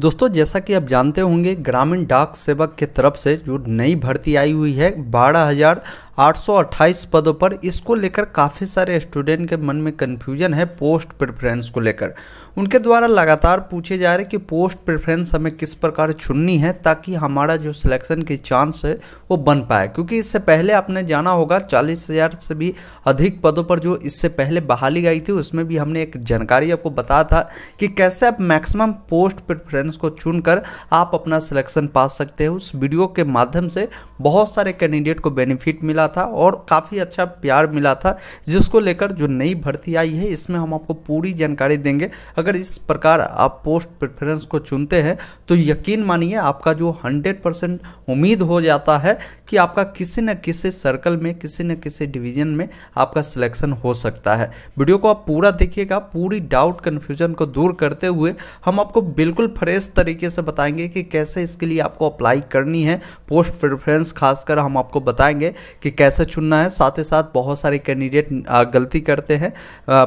दोस्तों जैसा कि आप जानते होंगे ग्रामीण डाक सेवक के तरफ से जो नई भर्ती आई हुई है 12,828 पदों पर, इसको लेकर काफ़ी सारे स्टूडेंट के मन में कन्फ्यूजन है पोस्ट प्रेफरेंस को लेकर। उनके द्वारा लगातार पूछे जा रहे कि पोस्ट प्रेफरेंस हमें किस प्रकार चुननी है ताकि हमारा जो सिलेक्शन की चांस है वो बन पाए, क्योंकि इससे पहले आपने जाना होगा 40,000 से भी अधिक पदों पर जो इससे पहले बहाली आई थी उसमें भी हमने एक जानकारी आपको बताया था कि कैसे आप मैक्सिमम पोस्ट प्रेफरेंस को चुनकर आप अपना सिलेक्शन पा सकते हैं। उस वीडियो के माध्यम से बहुत सारे कैंडिडेट को बेनिफिट मिला था और काफ़ी अच्छा प्यार मिला था, जिसको लेकर जो नई भर्ती आई है इसमें हम आपको पूरी जानकारी देंगे। अगर इस प्रकार आप पोस्ट प्रेफरेंस को चुनते हैं तो यकीन मानिए आपका जो 100% उम्मीद हो जाता है कि आपका किसी न किसी सर्कल में, किसी न किसी डिवीजन में आपका सिलेक्शन हो सकता है। वीडियो को आप पूरा देखिएगा, पूरी डाउट कन्फ्यूजन को दूर करते हुए हम आपको बिल्कुल फ्रेश तरीके से बताएंगे कि कैसे इसके लिए आपको अप्लाई करनी है। पोस्ट प्रेफरेंस खासकर हम आपको बताएंगे कि कैसे चुनना है। साथ ही साथ बहुत सारे कैंडिडेट गलती करते हैं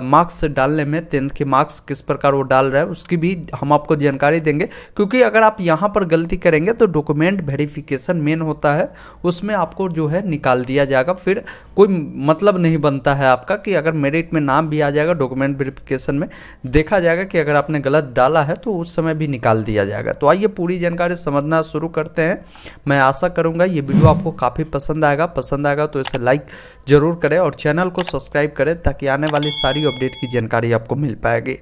मार्क्स डालने में, 10th के मार्क्स किस प्रकार वो डाल रहा है उसकी भी हम आपको जानकारी देंगे, क्योंकि अगर आप यहाँ पर गलती करेंगे तो डॉक्यूमेंट वेरिफिकेशन मेन होता है, उसमें आपको जो है निकाल दिया जाएगा। फिर कोई मतलब नहीं बनता है आपका कि अगर मेरिट में नाम भी आ जाएगा डॉक्यूमेंट वेरिफिकेशन में देखा जाएगा कि अगर आपने गलत डाला है तो उस समय भी निकाल दिया जाएगा। तो आइए पूरी जानकारी समझना शुरू करते हैं। मैं आशा करूँगा ये वीडियो आपको काफ़ी पसंद आएगा। पसंद आएगा तो इसे लाइक जरूर करें और चैनल को सब्सक्राइब करें ताकि आने वाली सारी अपडेट की जानकारी आपको मिल पाएगी।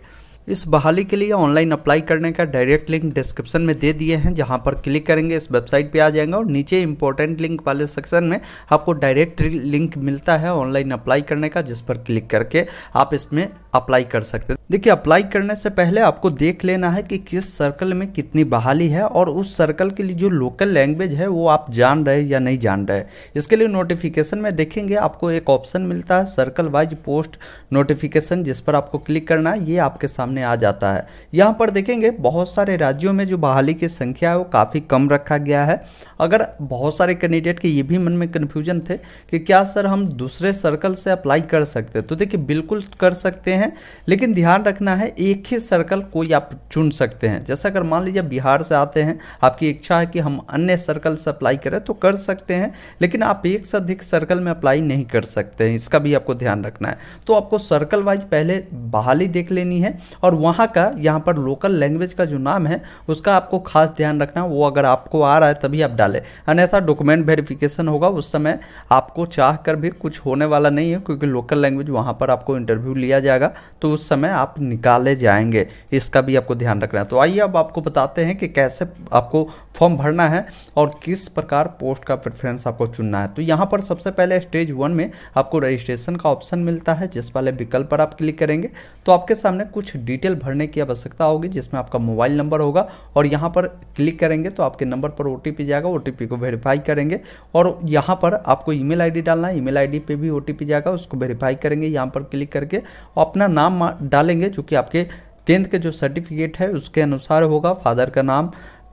इस बहाली के लिए ऑनलाइन अप्लाई करने का डायरेक्ट लिंक डिस्क्रिप्शन में दे दिए हैं, जहां पर क्लिक करेंगे इस वेबसाइट पे आ जाएंगे और नीचे इंपॉर्टेंट लिंक वाले सेक्शन में आपको डायरेक्ट लिंक मिलता है ऑनलाइन अप्लाई करने का, जिस पर क्लिक करके आप इसमें अप्लाई कर सकते हैं। देखिए अप्लाई करने से पहले आपको देख लेना है कि किस सर्कल में कितनी बहाली है और उस सर्कल के लिए जो लोकल लैंग्वेज है वो आप जान रहे या नहीं जान रहे। इसके लिए नोटिफिकेशन में देखेंगे आपको एक ऑप्शन मिलता है सर्कल वाइज पोस्ट नोटिफिकेशन, जिस पर आपको क्लिक करना है, ये आपके सामने आ जाता है। यहां पर देखेंगे बहुत सारे राज्यों में जो बहाली की संख्या है वो काफी कम रखा गया है। अगर बहुत सारे कैंडिडेट के ये भी मन में कंफ्यूजन थे कि क्या सर हम दूसरे सर्कल से अप्लाई कर सकते हैं, तो देखिए बिल्कुल कर सकते हैं, लेकिन ध्यान रखना है एक ही सर्कल कोई आप चुन सकते हैं। जैसा अगर मान लीजिए बिहार से आते हैं, आपकी इच्छा है कि हम अन्य सर्कल से अप्लाई करें तो कर सकते हैं, लेकिन आप एक से अधिक सर्कल में अप्लाई नहीं कर सकते हैं, इसका भी आपको ध्यान रखना है। तो आपको सर्कल वाइज पहले बहाली देख लेनी है और वहाँ का, यहाँ पर लोकल लैंग्वेज का जो नाम है उसका आपको खास ध्यान रखना, वो अगर आपको आ रहा है तभी आप डालें, अन्यथा डॉक्यूमेंट वेरिफिकेशन होगा, उस समय आपको चाह कर भी कुछ होने वाला नहीं है, क्योंकि लोकल लैंग्वेज वहाँ पर आपको इंटरव्यू लिया जाएगा तो उस समय आप निकाले जाएंगे, इसका भी आपको ध्यान रखना है। तो आइए अब आपको बताते हैं कि कैसे आपको फॉर्म भरना है और किस प्रकार पोस्ट का प्रेफरेंस आपको चुनना है। तो यहाँ पर सबसे पहले स्टेज 1 में आपको रजिस्ट्रेशन का ऑप्शन मिलता है, जिस वाले विकल्प पर आप क्लिक करेंगे तो आपके सामने कुछ डिटेल भरने की आवश्यकता होगी, जिसमें आपका मोबाइल नंबर होगा और यहाँ पर क्लिक करेंगे तो आपके नंबर पर ओटीपी जाएगा, ओटीपी को वेरीफाई करेंगे और यहाँ पर आपको ईमेल आईडी डालना है, ईमेल आईडी पे भी ओटीपी जाएगा, उसको वेरीफाई करेंगे यहाँ पर क्लिक करके और अपना नाम डालेंगे जो कि आपके 10th के जो सर्टिफिकेट है उसके अनुसार होगा। फादर का नाम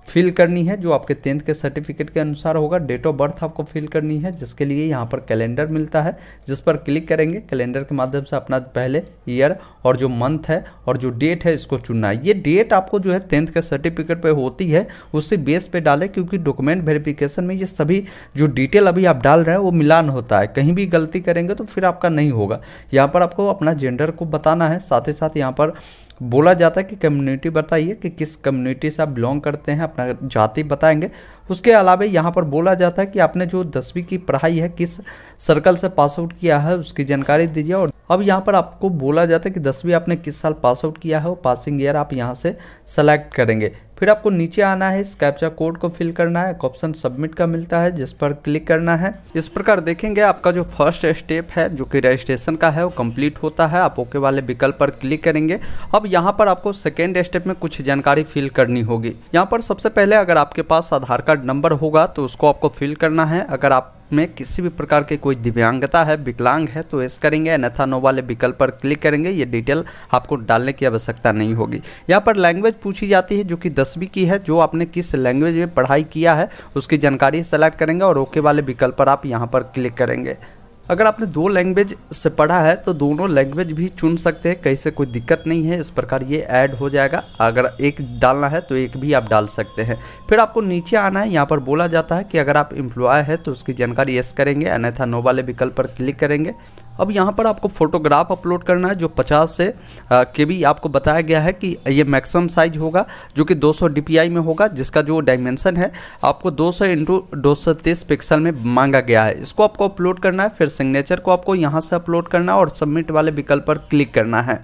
फिल करनी है जो आपके 10th के सर्टिफिकेट के अनुसार होगा। डेट ऑफ बर्थ आपको फिल करनी है, जिसके लिए यहाँ पर कैलेंडर मिलता है जिस पर क्लिक करेंगे। कैलेंडर के माध्यम से अपना पहले ईयर और जो मंथ है और जो डेट है इसको चुनना है। ये डेट आपको जो है 10th के सर्टिफिकेट पे होती है, उसी बेस पे डालें, क्योंकि डॉक्यूमेंट वेरिफिकेशन में ये सभी जो डिटेल अभी आप डाल रहे हैं वो मिलान होता है, कहीं भी गलती करेंगे तो फिर आपका नहीं होगा। यहाँ पर आपको अपना जेंडर को बताना है, साथ ही साथ यहाँ पर बोला जाता है कि कम्युनिटी बताइए कि किस कम्युनिटी से आप बिलोंग करते हैं, अपना जाति बताएंगे। उसके अलावा यहाँ पर बोला जाता है कि आपने जो 10वीं की पढ़ाई है किस सर्कल से पास आउट किया है उसकी जानकारी दीजिए। और अब यहाँ पर आपको बोला जाता है कि 10वीं आपने किस साल पास आउट किया है, वो पासिंग ईयर आप यहाँ से सेलेक्ट करेंगे। फिर आपको नीचे आना है, इस कैप्चा कोड को फिल करना है, एक ऑप्शन सबमिट का मिलता है जिस पर क्लिक करना है। इस प्रकार देखेंगे आपका जो फर्स्ट स्टेप है जो कि रजिस्ट्रेशन का है वो कंप्लीट होता है। आप ओके वाले विकल्प पर क्लिक करेंगे। अब यहाँ पर आपको सेकेंड स्टेप में कुछ जानकारी फिल करनी होगी। यहाँ पर सबसे पहले अगर आपके पास आधार कार्ड नंबर होगा तो उसको आपको फिल करना है। अगर आप में किसी भी प्रकार की कोई दिव्यांगता है, विकलांग है तो ऐसा करेंगे, अन्यथा नो वाले विकल्प पर क्लिक करेंगे। ये डिटेल आपको डालने की आवश्यकता नहीं होगी। यहाँ पर लैंग्वेज पूछी जाती है जो कि 10वीं की है, जो आपने किस लैंग्वेज में पढ़ाई किया है उसकी जानकारी सेलेक्ट करेंगे और ओके वाले विकल्प पर आप यहाँ पर क्लिक करेंगे। अगर आपने दो लैंग्वेज से पढ़ा है तो दोनों लैंग्वेज भी चुन सकते हैं, कैसे कोई दिक्कत नहीं है। इस प्रकार ये ऐड हो जाएगा, अगर एक डालना है तो एक भी आप डाल सकते हैं। फिर आपको नीचे आना है, यहाँ पर बोला जाता है कि अगर आप एम्प्लॉय है तो उसकी जानकारी यस करेंगे, अन्यथा नो वाले विकल्प पर क्लिक करेंगे। अब यहाँ पर आपको फोटोग्राफ अपलोड करना है जो 50 से KB आपको बताया गया है कि ये मैक्सिमम साइज होगा जो कि 200 DPI में होगा, जिसका जो डायमेंशन है आपको 200x230 पिक्सल में मांगा गया है। इसको आपको अपलोड करना है, फिर सिग्नेचर को आपको यहाँ से अपलोड करना है और सबमिट वाले विकल्प पर क्लिक करना है।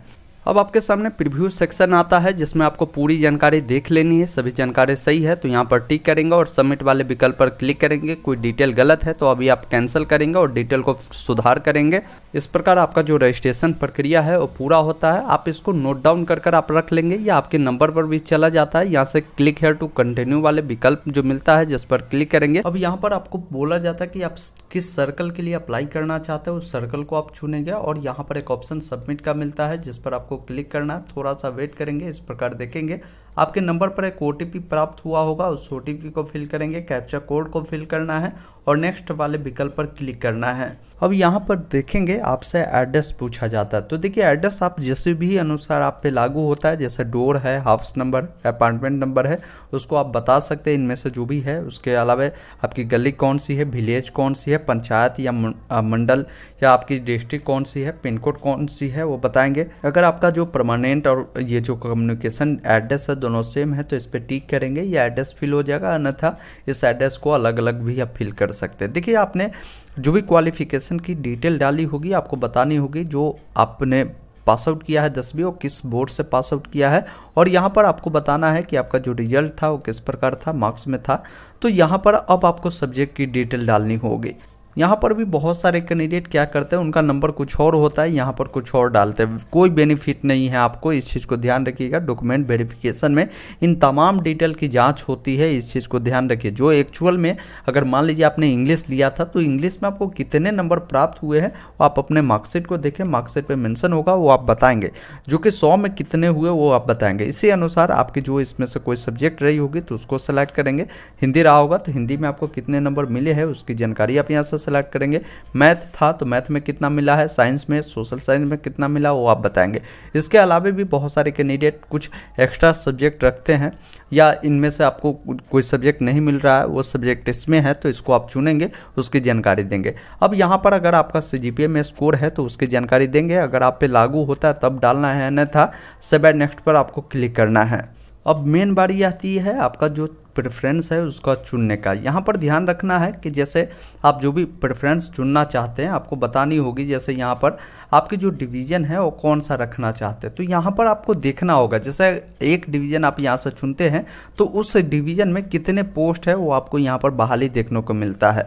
अब आपके सामने प्रीव्यू सेक्शन आता है जिसमें आपको पूरी जानकारी देख लेनी है, सभी जानकारी सही है तो यहाँ पर टिक करेंगे और सबमिट वाले विकल्प पर क्लिक करेंगे। कोई डिटेल गलत है तो अभी आप कैंसिल करेंगे और डिटेल को सुधार करेंगे। इस प्रकार आपका जो रजिस्ट्रेशन प्रक्रिया है वो पूरा होता है। आप इसको नोट डाउन कर कर आप रख लेंगे या आपके नंबर पर भी चला जाता है। यहाँ से क्लिक हेयर टू कंटिन्यू वाले विकल्प जो मिलता है जिस पर क्लिक करेंगे। अब यहाँ पर आपको बोला जाता है कि आप किस सर्कल के लिए अप्लाई करना चाहते हो, उस सर्कल को आप चुनेंगे और यहाँ पर एक ऑप्शन सबमिट का मिलता है जिस पर को क्लिक करना। थोड़ा सा वेट करेंगे, इस प्रकार देखेंगे आपके नंबर पर एक OTP प्राप्त हुआ होगा, उस OTP को फिल करेंगे, कैप्चा कोड को फिल करना है और नेक्स्ट वाले विकल्प पर क्लिक करना है। अब यहाँ पर देखेंगे आपसे एड्रेस पूछा जाता है, तो देखिए एड्रेस आप जैसे भी अनुसार आप पे लागू होता है, जैसे डोर है, हाउस नंबर, अपार्टमेंट नंबर है, उसको आप बता सकते हैं इनमें से जो भी है। उसके अलावा आपकी गली कौन सी है, विलेज कौन सी है, पंचायत या मंडल या आपकी डिस्ट्रिक्ट कौन सी है, पिन कोड कौन सी है वो बताएंगे। अगर आपका जो परमानेंट और ये जो कम्युनिकेशन एड्रेस है दोनों सेम है तो इस पर टिक करेंगे, ये एड्रेस फिल हो जाएगा, अन्यथा इस एड्रेस को अलग अलग भी आप फिल कर सकते हैं। देखिए आपने जो भी क्वालिफिकेशन की डिटेल डाली होगी आपको बतानी होगी, जो आपने पास आउट किया है 10वीं और किस बोर्ड से पास आउट किया है, और यहाँ पर आपको बताना है कि आपका जो रिजल्ट था वो किस प्रकार था, मार्क्स में था। तो यहाँ पर अब आपको सब्जेक्ट की डिटेल डालनी होगी। यहाँ पर भी बहुत सारे कैंडिडेट क्या करते हैं, उनका नंबर कुछ और होता है, यहाँ पर कुछ और डालते हैं, कोई बेनिफिट नहीं है। आपको इस चीज़ को ध्यान रखिएगा, डॉक्यूमेंट वेरिफिकेशन में इन तमाम डिटेल की जांच होती है, इस चीज़ को ध्यान रखिए। जो एक्चुअल में अगर मान लीजिए आपने इंग्लिश लिया था तो इंग्लिश में आपको कितने नंबर प्राप्त हुए हैं आप अपने मार्कशीट को देखें, मार्कशीट पर मेंशन होगा वो आप बताएंगे, जो कि 100 में कितने हुए वो आप बताएंगे। इसी अनुसार आपकी जो इसमें से कोई सब्जेक्ट रही होगी तो उसको सेलेक्ट करेंगे, हिंदी रहा होगा तो हिंदी में आपको कितने नंबर मिले हैं उसकी जानकारी आप यहाँ सेलेक्ट करेंगे, मैथ था तो मैथ में कितना मिला है, साइंस में, सोशल साइंस में कितना मिला वो आप बताएंगे। इसके अलावा भी बहुत सारे कैंडिडेट कुछ एक्स्ट्रा सब्जेक्ट रखते हैं या इनमें से आपको कोई सब्जेक्ट नहीं मिल रहा है, वो सब्जेक्ट इसमें है तो इसको आप चुनेंगे, उसकी जानकारी देंगे। अब यहाँ पर अगर आपका CGPA में स्कोर है तो उसकी जानकारी देंगे, अगर आप पे लागू होता है तब डालना है, अन्यथा सब एड नेक्स्ट पर आपको क्लिक करना है। अब मेन बारी आती है आपका जो प्रेफरेंस है उसका चुनने का। यहाँ पर ध्यान रखना है कि जैसे आप जो भी प्रेफरेंस चुनना चाहते हैं आपको बतानी होगी, जैसे यहाँ पर आपकी जो डिवीज़न है वो कौन सा रखना चाहते हैं तो यहाँ पर आपको देखना होगा। जैसे एक डिवीज़न आप यहाँ से चुनते हैं तो उस डिवीज़न में कितने पोस्ट है वो आपको यहाँ पर बहाली देखने को मिलता है।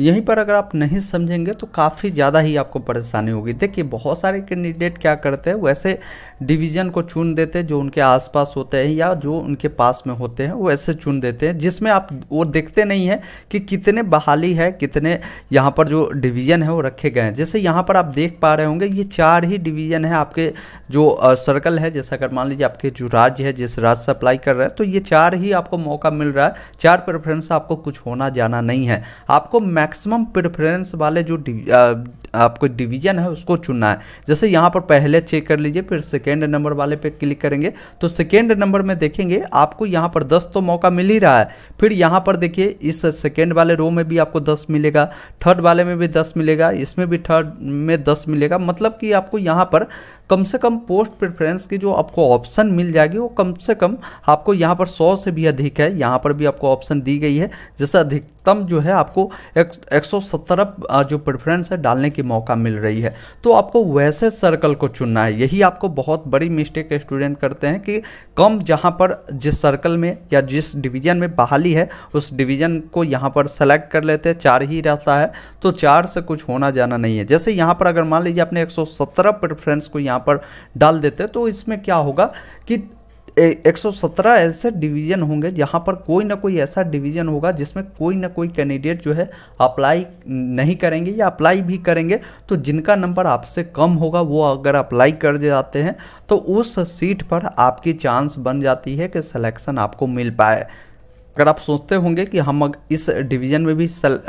यहीं पर अगर आप नहीं समझेंगे तो काफ़ी ज़्यादा ही आपको परेशानी होगी। देखिए बहुत सारे कैंडिडेट क्या करते हैं, वैसे डिवीज़न को चुन देते हैं जो उनके आसपास होते हैं या जो उनके पास में होते हैं, वैसे चुन देते हैं, जिसमें आप वो देखते नहीं हैं कि कितने बहाली है, कितने यहाँ पर जो डिवीज़न है वो रखे गए हैं। जैसे यहाँ पर आप देख पा रहे होंगे ये 4 ही डिवीज़न है आपके जो सर्कल है, जैसे अगर मान लीजिए आपके जो राज्य है जिस राज्य से अप्लाई कर रहे हैं तो ये 4 ही आपको मौका मिल रहा है, 4 प्रेफरेंस, आपको कुछ होना जाना नहीं है। आपको मैक्सिमम प्रेफरेंस वाले जो आपको डिवीज़न है उसको चुनना है। जैसे यहाँ पर पहले चेक कर लीजिए, फिर सेकेंड नंबर वाले पे क्लिक करेंगे तो सेकेंड नंबर में देखेंगे आपको यहाँ पर 10 तो मौका मिल ही रहा है, फिर यहाँ पर देखिए इस सेकेंड वाले रो में भी आपको 10 मिलेगा, थर्ड वाले में भी 10 मिलेगा, इसमें भी थर्ड में 10 मिलेगा, मतलब कि आपको यहाँ पर कम से कम पोस्ट प्रेफरेंस की जो आपको ऑप्शन मिल जाएगी वो कम से कम आपको यहाँ पर 100 से भी अधिक है। यहाँ पर भी आपको ऑप्शन दी गई है, जैसे अधिकतम जो है आपको 117 जो प्रेफरेंस है डालने की मौका मिल रही है। तो आपको वैसे सर्कल को चुनना है, यही आपको बहुत बड़ी मिस्टेक स्टूडेंट करते हैं कि कम जहाँ पर जिस सर्कल में या जिस डिवीज़न में बहाली है उस डिवीज़न को यहाँ पर सेलेक्ट कर लेते हैं, 4 ही रहता है तो 4 से कुछ होना जाना नहीं है। जैसे यहाँ पर अगर मान लीजिए आपने 117 प्रेफरेंस को यहाँ पर डाल देते तो इसमें क्या होगा कि 117 ऐसे डिवीज़न होंगे जहाँ पर कोई ना कोई ऐसा डिवीज़न होगा जिसमें कोई ना कोई कैंडिडेट जो है अप्लाई नहीं करेंगे या अप्लाई भी करेंगे तो जिनका नंबर आपसे कम होगा वो अगर अप्लाई कर जाते हैं तो उस सीट पर आपकी चांस बन जाती है कि सिलेक्शन आपको मिल पाए। अगर आप सोचते होंगे कि हम इस डिवीज़न में भी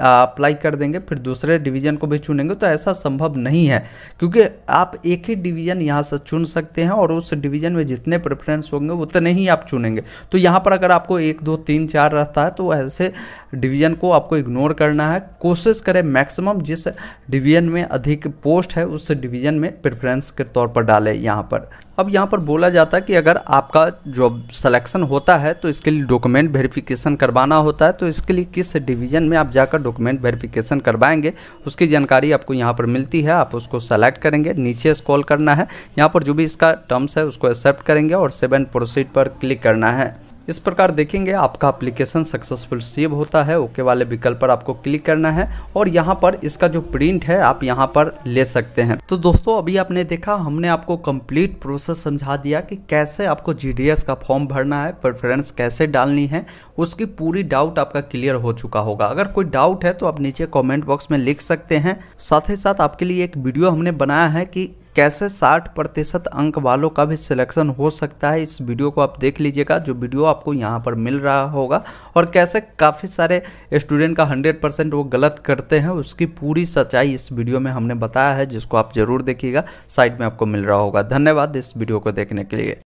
अप्लाई कर देंगे फिर दूसरे डिवीज़न को भी चुनेंगे, तो ऐसा संभव नहीं है, क्योंकि आप एक ही डिवीज़न यहाँ से चुन सकते हैं और उस डिवीज़न में जितने प्रेफरेंस होंगे उतने ही आप चुनेंगे। तो यहाँ पर अगर आपको 1 2 3 4 रहता है तो ऐसे डिवीज़न को आपको इग्नोर करना है। कोशिश करें मैक्सिमम जिस डिवीज़न में अधिक पोस्ट है उस डिवीज़न में प्रेफरेंस के तौर पर डालें। यहाँ पर अब यहाँ पर बोला जाता है कि अगर आपका जॉब सिलेक्शन होता है तो इसके लिए डॉक्यूमेंट वेरिफिकेशन करवाना होता है, तो इसके लिए किस डिवीज़न में आप जाकर डॉक्यूमेंट वेरिफिकेशन करवाएंगे उसकी जानकारी आपको यहाँ पर मिलती है। आप उसको सेलेक्ट करेंगे, नीचे स्क्रॉल करना है, यहाँ पर जो भी इसका टर्म्स है उसको एक्सेप्ट करेंगे और सेव एंड प्रोसीड पर क्लिक करना है। इस प्रकार देखेंगे आपका एप्लीकेशन सक्सेसफुल सेव होता है। ओके वाले विकल्प पर आपको क्लिक करना है और यहाँ पर इसका जो प्रिंट है आप यहाँ पर ले सकते हैं। तो दोस्तों अभी आपने देखा, हमने आपको कंप्लीट प्रोसेस समझा दिया कि कैसे आपको जीडीएस का फॉर्म भरना है, प्रेफरेंस कैसे डालनी है, उसकी पूरी डाउट आपका क्लियर हो चुका होगा। अगर कोई डाउट है तो आप नीचे कॉमेंट बॉक्स में लिख सकते हैं। साथ ही साथ आपके लिए एक वीडियो हमने बनाया है कि कैसे 60% अंक वालों का भी सिलेक्शन हो सकता है, इस वीडियो को आप देख लीजिएगा, जो वीडियो आपको यहाँ पर मिल रहा होगा, और कैसे काफ़ी सारे स्टूडेंट का 100% वो गलत करते हैं उसकी पूरी सच्चाई इस वीडियो में हमने बताया है, जिसको आप ज़रूर देखिएगा, साइड में आपको मिल रहा होगा। धन्यवाद इस वीडियो को देखने के लिए।